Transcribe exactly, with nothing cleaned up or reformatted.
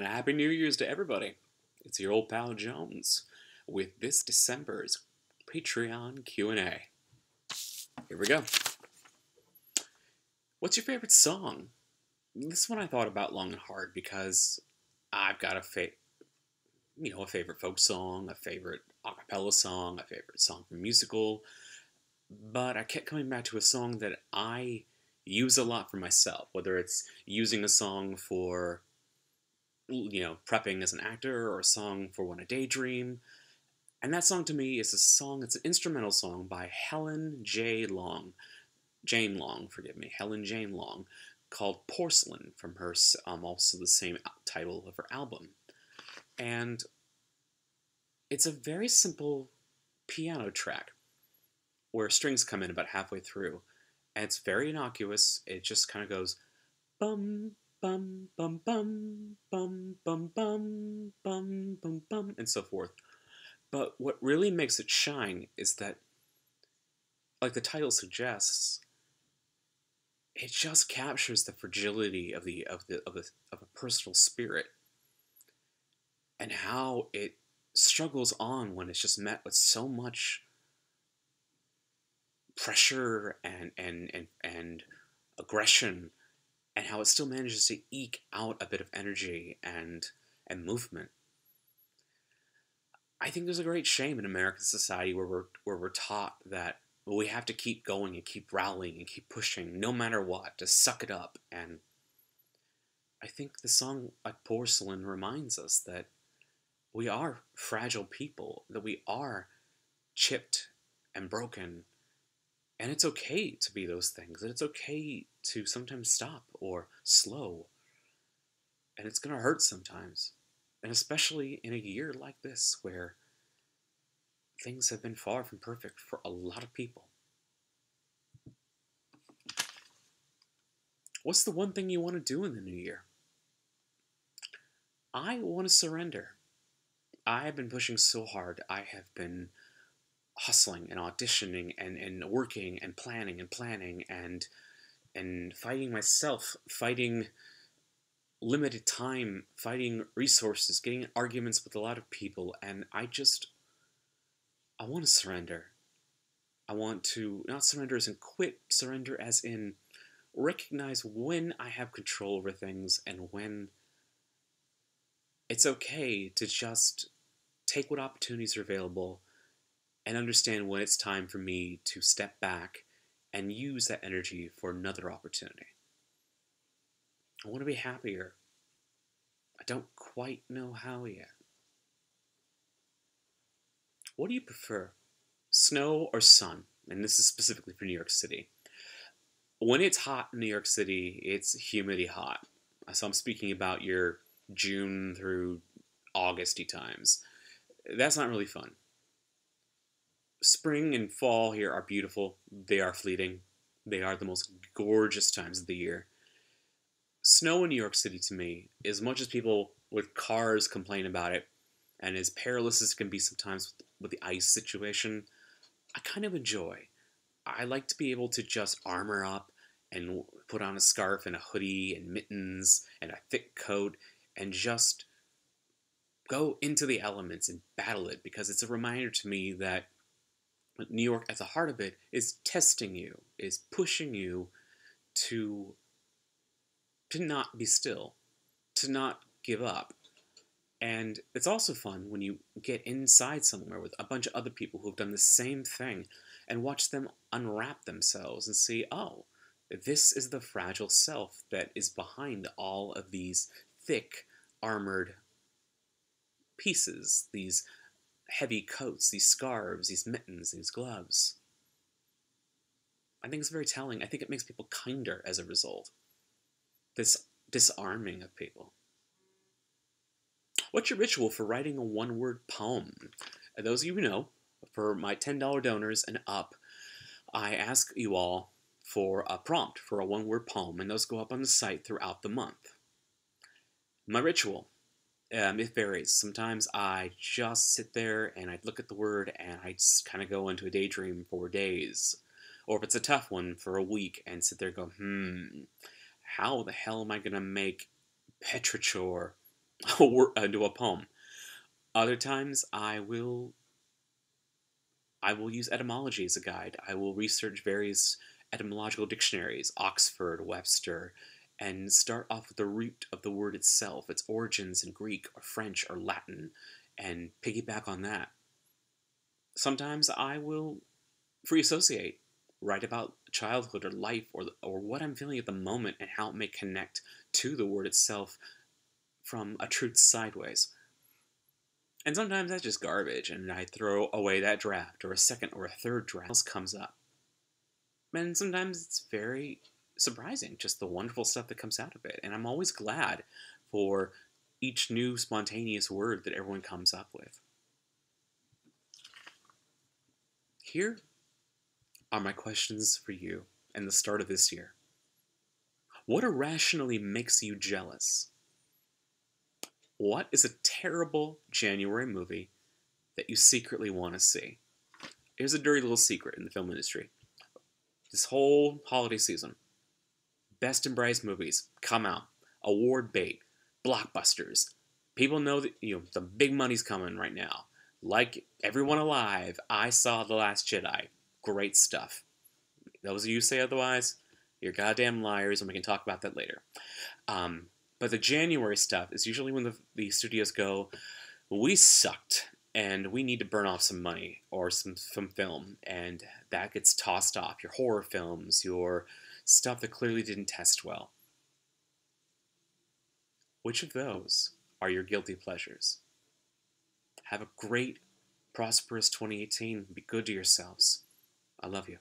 and a Happy New Year's to everybody. It's your old pal Jones with this December's Patreon Q and A. Here we go. What's your favorite song? This one I thought about long and hard because I've got a fa you know, a favorite folk song, a favorite a cappella song, a favorite song from musical, but I kept coming back to a song that I use a lot for myself, whether it's using a song for, you know, prepping as an actor, or a song for when I daydream. And that song to me is a song, it's an instrumental song by Helen Jane Long, Jane Long, forgive me, Helen Jane Long, called Porcelain, from her, um, also the same title of her album. And it's a very simple piano track where strings come in about halfway through. And it's very innocuous. It just kind of goes bum, bum, bum, bum, bum, bum, bum, bum, bum, bum, and so forth. But what really makes it shine is that, like the title suggests, it just captures the fragility of the of the of a of a personal spirit, and how it struggles on when it's just met with so much pressure and and and and aggression, and how it still manages to eke out a bit of energy and and movement. I think there's a great shame in American society where we're where we're taught that we have to keep going and keep rallying and keep pushing no matter what, to suck it up. And I think the song like Porcelain reminds us that we are fragile people, that we are chipped and broken. And it's okay to be those things, and it's okay to sometimes stop or slow. And it's gonna hurt sometimes. And especially in a year like this, where things have been far from perfect for a lot of people. What's the one thing you want to do in the new year? I want to surrender. I have been pushing so hard. I have been hustling and auditioning and, and working and planning and planning and and fighting myself, fighting limited time, fighting resources, getting in arguments with a lot of people, and I just, I want to surrender. I want to, not surrender as in quit, surrender as in recognize when I have control over things and when it's okay to just take what opportunities are available and understand when it's time for me to step back and use that energy for another opportunity. I want to be happier. I don't quite know how yet. What do you prefer? Snow or sun? And this is specifically for New York City. When it's hot in New York City, it's humidity hot. So I'm speaking about your June through Augusty times. That's not really fun. Spring and fall here are beautiful. They are fleeting. They are the most gorgeous times of the year. Snow in New York City, to me, as much as people with cars complain about it, and as perilous as it can be sometimes with the ice situation, I kind of enjoy. I like to be able to just armor up and put on a scarf and a hoodie and mittens and a thick coat and just go into the elements and battle it, because it's a reminder to me that New York, at the heart of it, is testing you, is pushing you to to not be still, to not give up. And it's also fun when you get inside somewhere with a bunch of other people who have done the same thing and watch them unwrap themselves and see, oh, this is the fragile self that is behind all of these thick, armored pieces, these heavy coats, these scarves, these mittens, these gloves. I think it's very telling. I think it makes people kinder as a result. This disarming of people. What's your ritual for writing a one-word poem? Those of you who know, for my ten dollar donors and up, I ask you all for a prompt for a one-word poem, and those go up on the site throughout the month. My ritual, um, it varies. Sometimes I just sit there and I look at the word and I just kind of go into a daydream for days. Or if it's a tough one, for a week, and sit there and go, hmm, how the hell am I going to make petrichor a word, into a poem. Other times, I will, I will use etymology as a guide. I will research various etymological dictionaries, Oxford, Webster, and start off with the root of the word itself, its origins in Greek or French or Latin, and piggyback on that. Sometimes I will free associate, write about childhood or life or or what I'm feeling at the moment and how it may connect to the word itself from a truth sideways. And sometimes that's just garbage, and I throw away that draft, or a second or a third draft else comes up. And sometimes it's very surprising, just the wonderful stuff that comes out of it. And I'm always glad for each new spontaneous word that everyone comes up with. Here are my questions for you in the start of this year. What irrationally makes you jealous? What is a terrible January movie that you secretly want to see? Here's a dirty little secret in the film industry. This whole holiday season, best and brightest movies come out, award bait, blockbusters. People know that, you know, the big money's coming right now. Like everyone alive, I saw The Last Jedi. Great stuff. Those of you who say otherwise, you're goddamn liars, and we can talk about that later. Um, but the January stuff is usually when the, the studios go, we sucked, and we need to burn off some money or some, some film, and that gets tossed off. Your horror films, your stuff that clearly didn't test well. Which of those are your guilty pleasures? Have a great, prosperous twenty eighteen. Be good to yourselves. I love you.